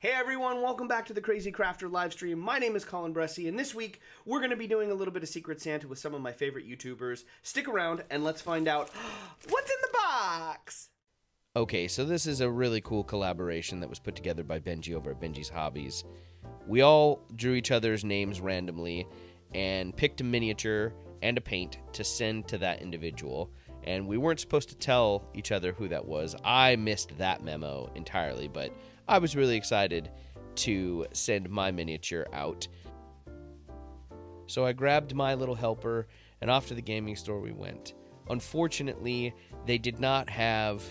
Hey everyone, welcome back to the Crazy Crafter live stream. My name is Colin Bressy, and this week we're going to be doing a little bit of Secret Santa with some of my favorite YouTubers. Stick around and let's find out what's in the box! Okay, so this is a really cool collaboration that was put together by Benji over at Benji's Hobbies. We all drew each other's names randomly and picked a miniature and a paint to send to that individual. And we weren't supposed to tell each other who that was. I missed that memo entirely, but I was really excited to send my miniature out. So I grabbed my little helper, and off to the gaming store we went. Unfortunately, they did not have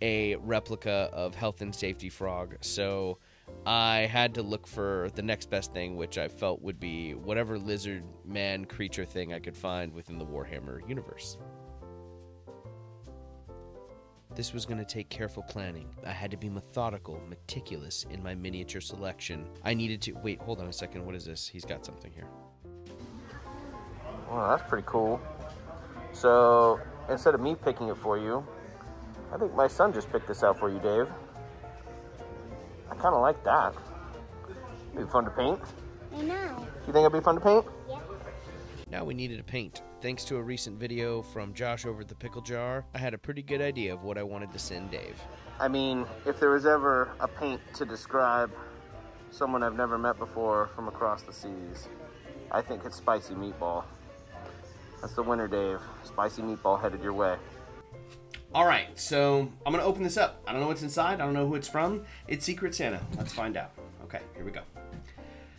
a replica of Health and Safety Frog, so I had to look for the next best thing, which I felt would be whatever lizard man creature thing I could find within the Warhammer universe. This was going to take careful planning. I had to be methodical, meticulous in my miniature selection. I needed to... Wait, hold on a second. What is this? He's got something here. Well, that's pretty cool. So, instead of me picking it for you, I think my son just picked this out for you, Dave. I kind of like that. It'd be fun to paint. I know. You think it'd be fun to paint? Yeah. Now we needed a paint. Thanks to a recent video from Josh over at the Pickle Jar, I had a pretty good idea of what I wanted to send Dave. I mean, if there was ever a paint to describe someone I've never met before from across the seas, I think it's spicy meatball. That's the winner, Dave. Spicy meatball headed your way. All right, so I'm gonna open this up. I don't know what's inside. I don't know who it's from. It's Secret Santa. Let's find out. Okay, here we go.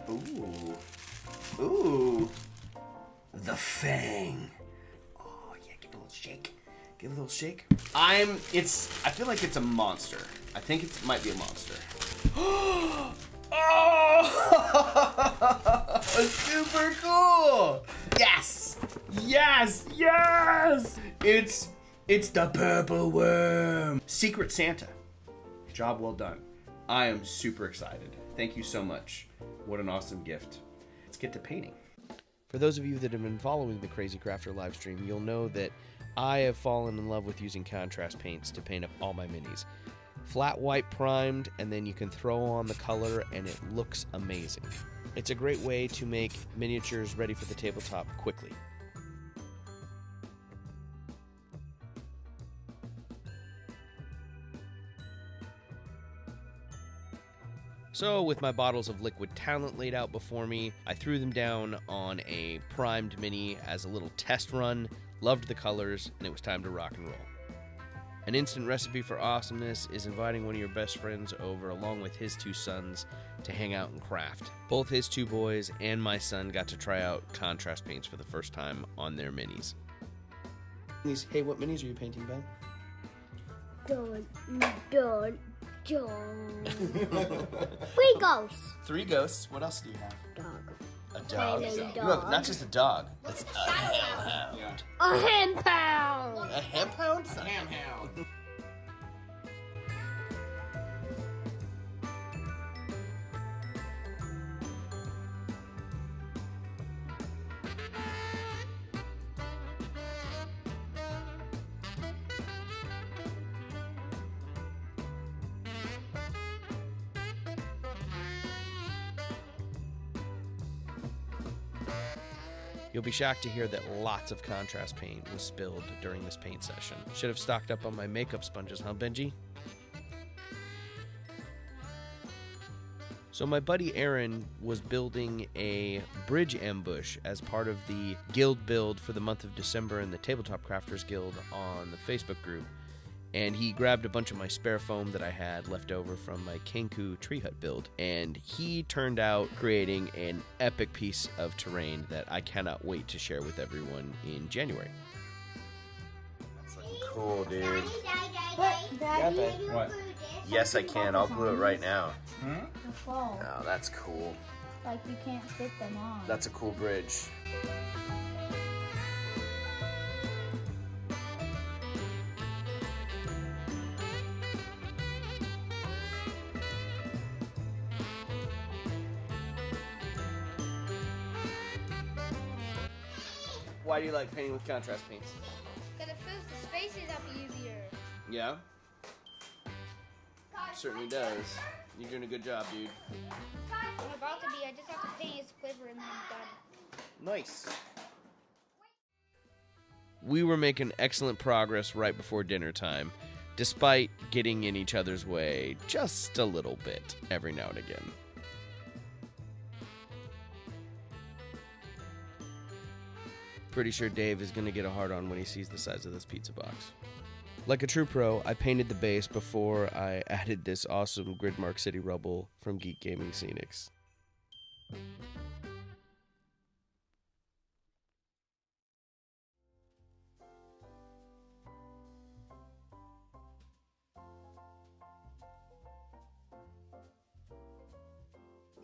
Ooh, ooh. The Fang. Oh yeah, give it a little shake. Give it a little shake. I feel like it's a monster. I think it might be a monster. Oh! Super cool! Yes! Yes! Yes! It's the purple worm. Secret Santa. Job well done. I am super excited. Thank you so much. What an awesome gift. Let's get to painting. For those of you that have been following the Crazy Crafter live stream, you'll know that I have fallen in love with using contrast paints to paint up all my minis. Flat white primed, and then you can throw on the color and it looks amazing. It's a great way to make miniatures ready for the tabletop quickly. So with my bottles of liquid talent laid out before me, I threw them down on a primed mini as a little test run, loved the colors, and it was time to rock and roll. An instant recipe for awesomeness is inviting one of your best friends over along with his two sons to hang out and craft. Both his two boys and my son got to try out contrast paints for the first time on their minis. Hey, what minis are you painting, Ben? Three ghosts. Three ghosts. What else do you have? Dog. A dog. Dog. Look, not just a dog. It's a ham-hound. A ham-hound. A ham-hound? A ham-hound. You'll be shocked to hear that lots of contrast paint was spilled during this paint session. Should have stocked up on my makeup sponges, huh, Benji? So my buddy Aaron was building a bridge ambush as part of the guild build for the month of December in the Tabletop Crafters Guild on the Facebook group. And he grabbed a bunch of my spare foam that I had left over from my Kenku tree hut build, and he turned out creating an epic piece of terrain that I cannot wait to share with everyone in January. That's like cool, dude. Daddy, Daddy, yeah, what? Yes, I can. I'll glue it right now. Hmm? Oh, that's cool. Like you can't fit them on. That's a cool bridge. Why do you like painting with contrast paints? Because it fills the spaces up easier. Yeah? Certainly does. You're doing a good job, dude. I'm about to be. I just have to paint his quiver and then I'm done. Nice. We were making excellent progress right before dinner time, despite getting in each other's way just a little bit every now and again. Pretty sure Dave is going to get a hard on when he sees the size of this pizza box. Like a true pro, I painted the base before I added this awesome Gridmark City Rubble from Geek Gaming Scenics.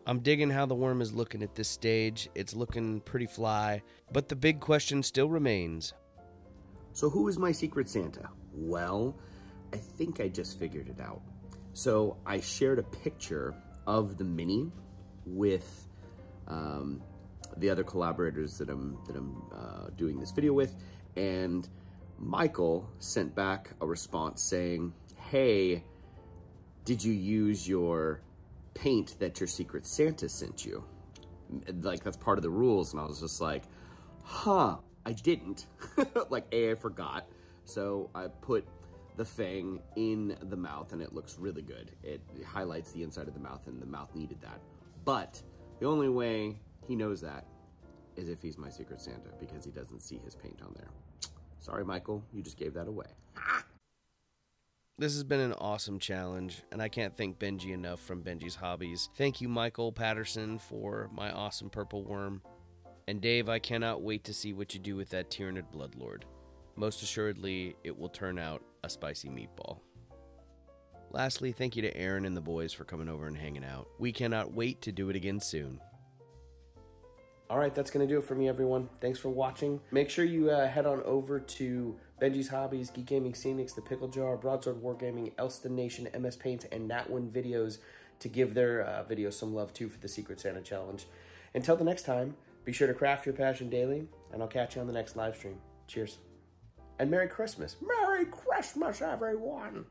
I'm digging how the worm is looking at this stage. It's looking pretty fly, but the big question still remains. So who is my secret Santa? Well, I think I just figured it out. So I shared a picture of the mini with the other collaborators that I'm doing this video with, and Michael sent back a response saying, "Hey, did you use your paint that your secret Santa sent you? Like, that's part of the rules." And I was just like, huh, I didn't. Like, I forgot. So I put the fang in the mouth and it looks really good. It highlights the inside of the mouth and the mouth needed that. But the only way he knows that is if he's my secret Santa, because he doesn't see his paint on there. Sorry, Michael, you just gave that away. This has been an awesome challenge, and I can't thank Benji enough from Benji's Hobbies. Thank you, Michael Patterson, for my awesome purple worm. And Dave, I cannot wait to see what you do with that Tyranid Bloodlord. Most assuredly, it will turn out a spicy meatball. Lastly, thank you to Aaron and the boys for coming over and hanging out. We cannot wait to do it again soon. All right, that's going to do it for me, everyone. Thanks for watching. Make sure you head on over to Benji's Hobbies, Geek Gaming Scenics, The Pickle Jar, Broadsword Wargaming, Elston Nation, MS Paints, and Natwin Videos to give their videos some love, too, for the Secret Santa Challenge. Until the next time, be sure to craft your passion daily, and I'll catch you on the next live stream. Cheers. And Merry Christmas. Merry Christmas, everyone.